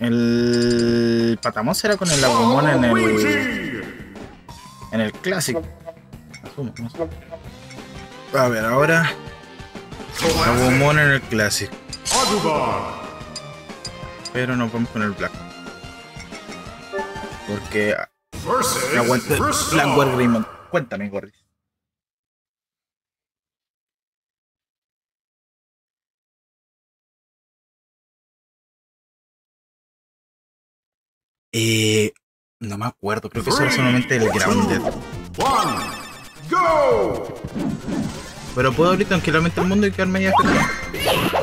El Patamon será con el Agumon en el clásico. Asumo, no sé. A ver, ahora Agumon en el clásico. Pero no vamos con el Black. Porque aguanto Black War Grimmon. Cuéntame, Gordy. No me acuerdo, creo que solo solamente el Grounded. Pero puedo abrir tranquilamente el mundo y quedarme ahí hasta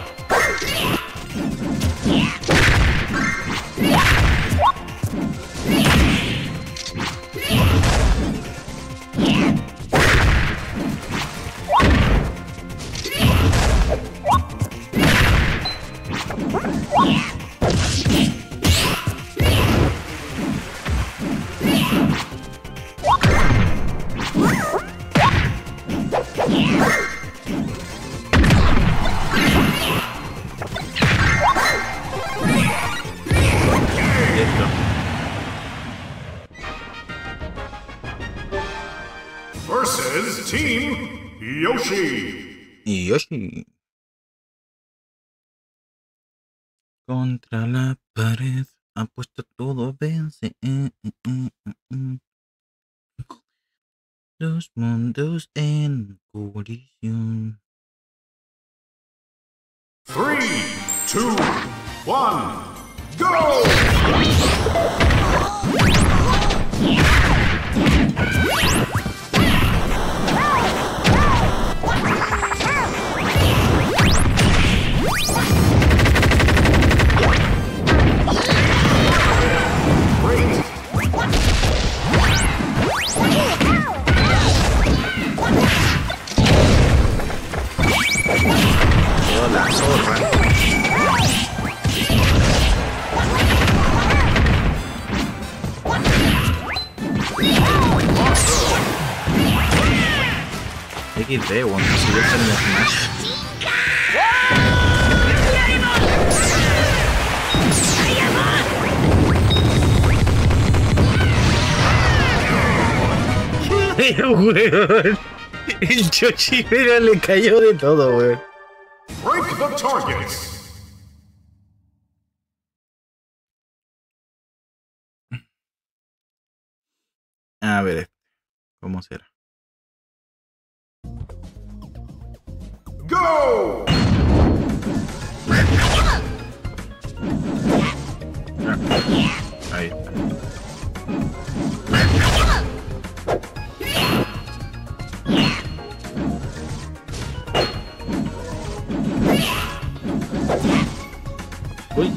Yoshi contra la pared ha puesto todo, vence los mundos en colisión. 3, 2, 1, go. La zorra. XD, bueno, si yo tengo Smash. Pero, weón, el Chochibera le cayó de todo, weón. Break the targets. A ver, ¿cómo será? Go. Ahí está. Uy.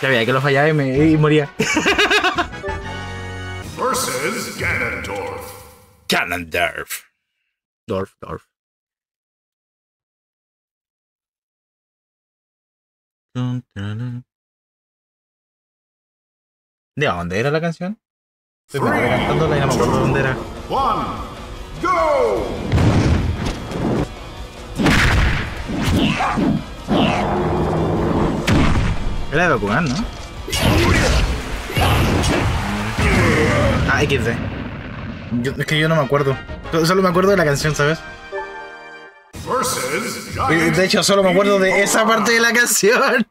Ya veía que lo fallaba y moría. Versus Ganondorf. Ganondorf. Dorf. ¿De dónde era la canción? Estoy cantándola y no me acuerdo dónde era. 1, go. Era de Bakugan, ¿no? Ah, XD. Es que yo no me acuerdo. Solo me acuerdo de la canción, ¿sabes? De hecho, solo me acuerdo de esa parte de la canción.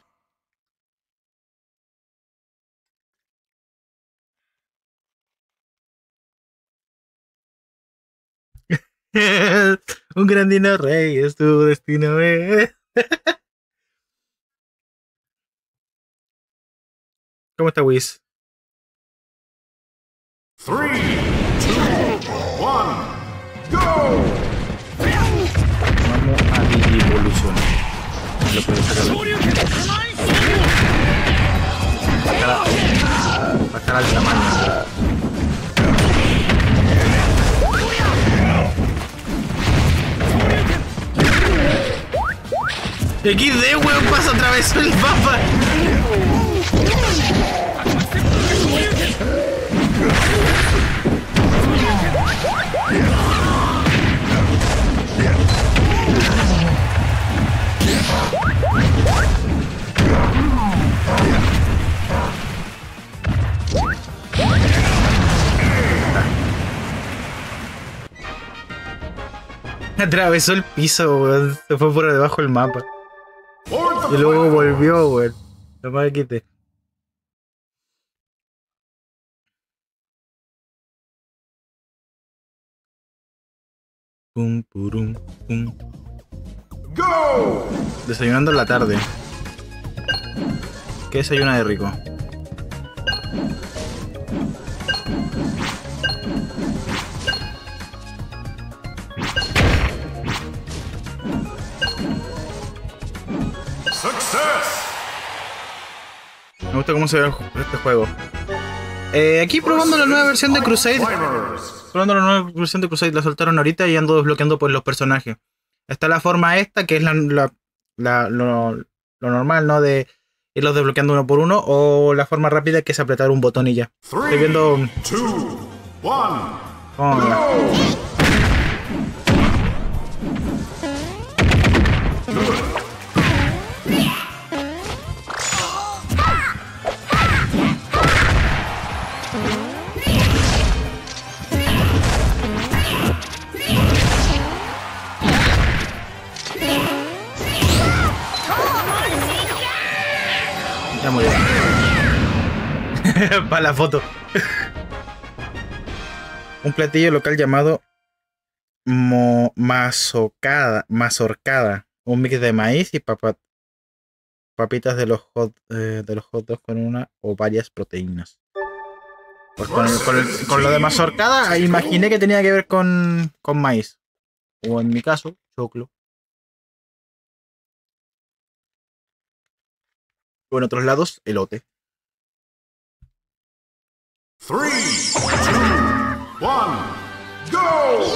Un grandino rey es tu destino, ¿eh? ¿Cómo está Whis? 3, 2, 1. ¡Go! Vamos a evolucionar. Lo puedo sacar. Va a estar al tamaño. XD, weón, pasa otra vez el mapa. Atravesó el piso, weón. Se fue por debajo del mapa. Y luego volvió, weón. Lo más quité. Pum, purum, pum. ¡Go! Desayunando en la tarde. ¿Qué desayuna de rico? Me gusta cómo se ve este juego. Aquí probando la nueva versión de Crusade. Probando la nueva versión de Crusade, la soltaron ahorita y ando desbloqueando pues los personajes. Está la forma esta, que es lo normal, ¿no? De irlos desbloqueando uno por uno. O la forma rápida, que es apretar un botón y ya. Estoy viendo... 3, 2, 1, go. Para la foto. Un platillo local llamado mazorcada. Un mix de maíz y papitas de los hot dogs con una o varias proteínas. Pues con lo de mazorcada imaginé que tenía que ver con maíz. O en mi caso, choclo. O en otros lados, elote. 3, 2, 1, go!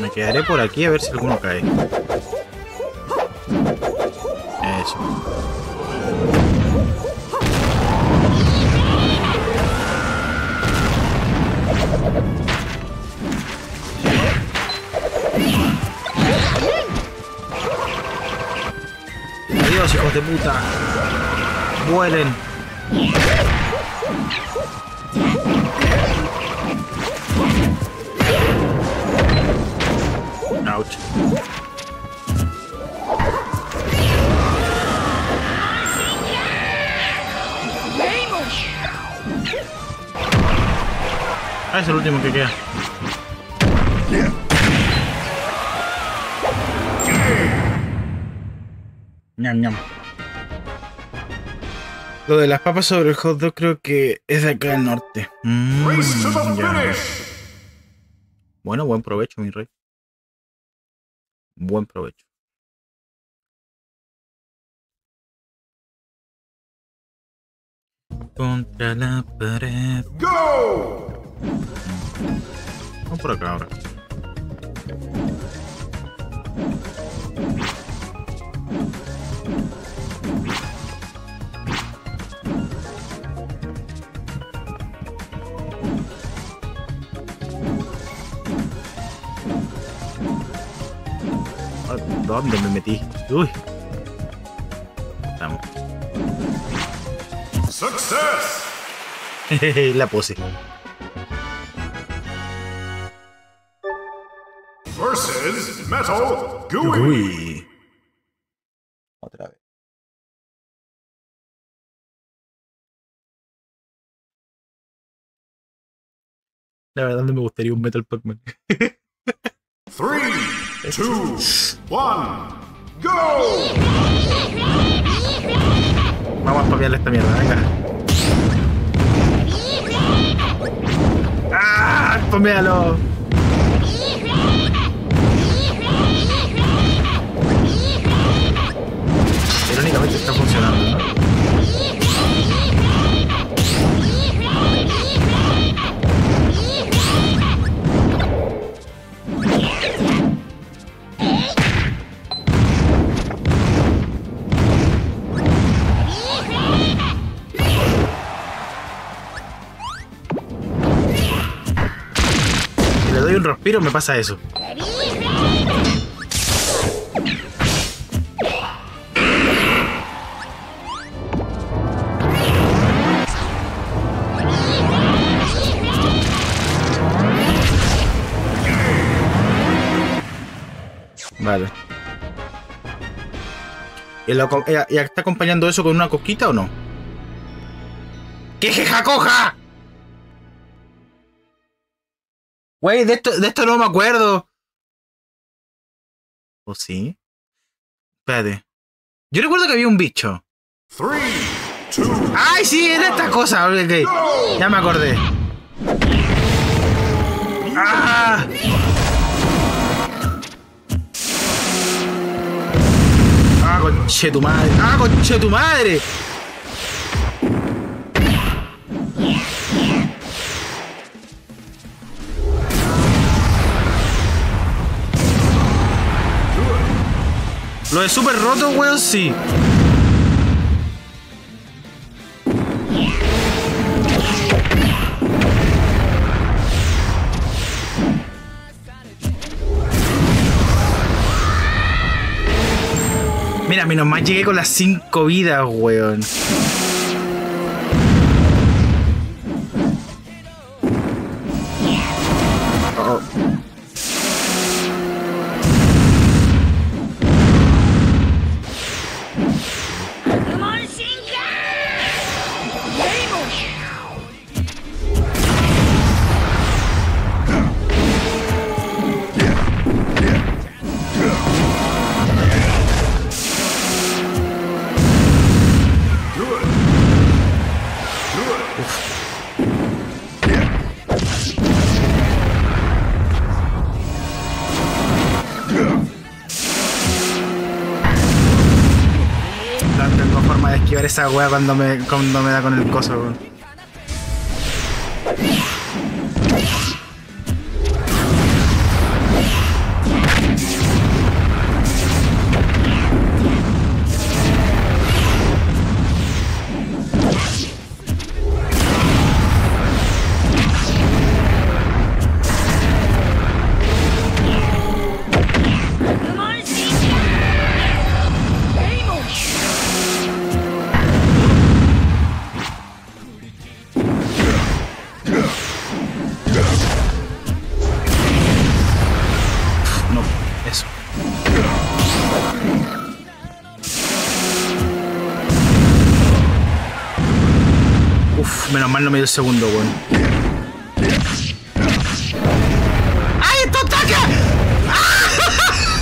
Me quedaré por aquí a ver si alguno cae. Eso. Adiós, hijos de puta. Vuelen. Ouch. Ah, es el último que queda. Ñam, ñam. Lo de las papas sobre el hot dog creo que es de acá al norte. Bueno, buen provecho, mi rey. Buen provecho. Contra la pared. ¡Go! Vamos por acá ahora. ¿Dónde me metí? Uy. Estamos. ¡Success! La pose. Versus Metal Gooey. Otra vez. La verdad no me gustaría un Metal Pac-Man. 3, 2, 1, go. Vamos a papearle esta mierda, venga. ¡Ah! ¡Papealo! Irónicamente está funcionando. Si le doy un respiro me pasa eso. Vale. ¿Y está acompañando eso con una cosquita o no? ¡Qué jeja coja! Wey, de esto no me acuerdo. ¿O sí? Espérate. Yo recuerdo que había un bicho. 3, 2, ¡ay, sí! Era esta cosa. Okay. Ya me acordé. ¡Ah! ¡Ah, conche tu madre! ¡Ah, conche tu madre! Lo de súper roto, weón, sí. Mira, menos mal llegué con las 5 vidas, weón. Oh. Esa wea cuando me da con el coso, weón. Menos mal no me dio el segundo, weón. ¡Ay, esto ataca! ¡Ah!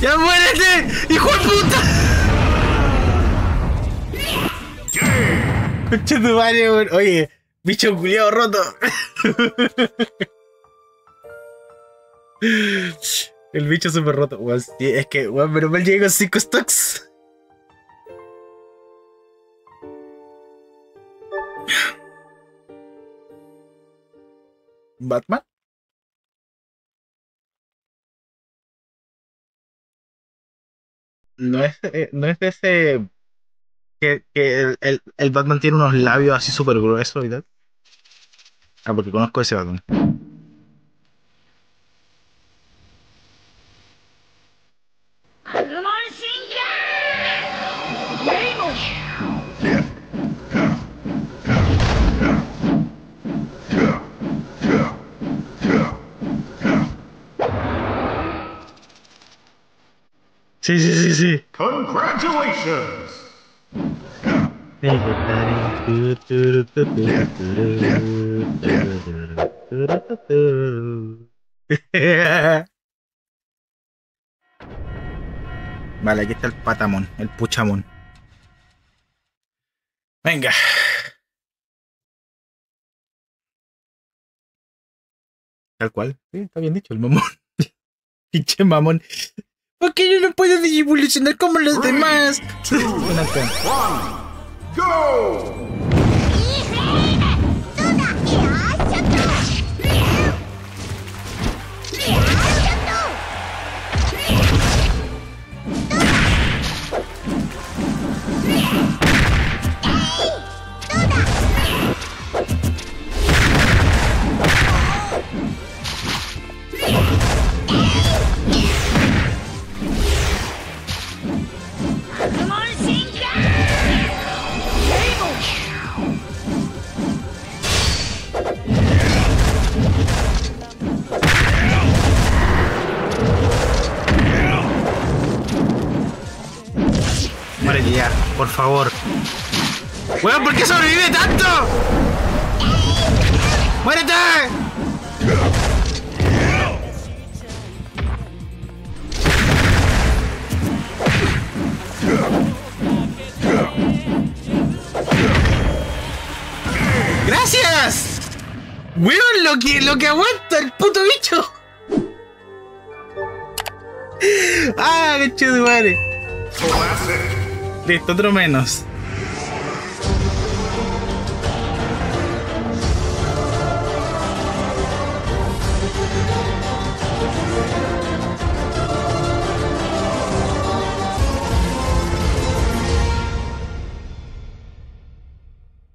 ¡Ya muérete! ¡Hijo de puta! Concha tu madre, weón. Oye, bicho culiado roto. El bicho súper roto, weón. Es que, weón, menos mal llegué con 5 stocks. Batman. No es de ese que el Batman tiene unos labios así súper gruesos y tal. Ah, porque conozco ese Batman. Sí. Congratulations. Vale, aquí está el Patamon, el Puchamon. Venga. Tal cual. Sí, está bien dicho, el mamón. Pinche mamón. Porque yo no puedo evolucionar como los demás. Ven acá. ¡Go! Por favor. Weón, ¿por qué sobrevive tanto? ¡Muérete! ¡Gracias! Weón, lo que aguanta el puto bicho. ¡Ah, qué chido, madre! Listo, otro menos.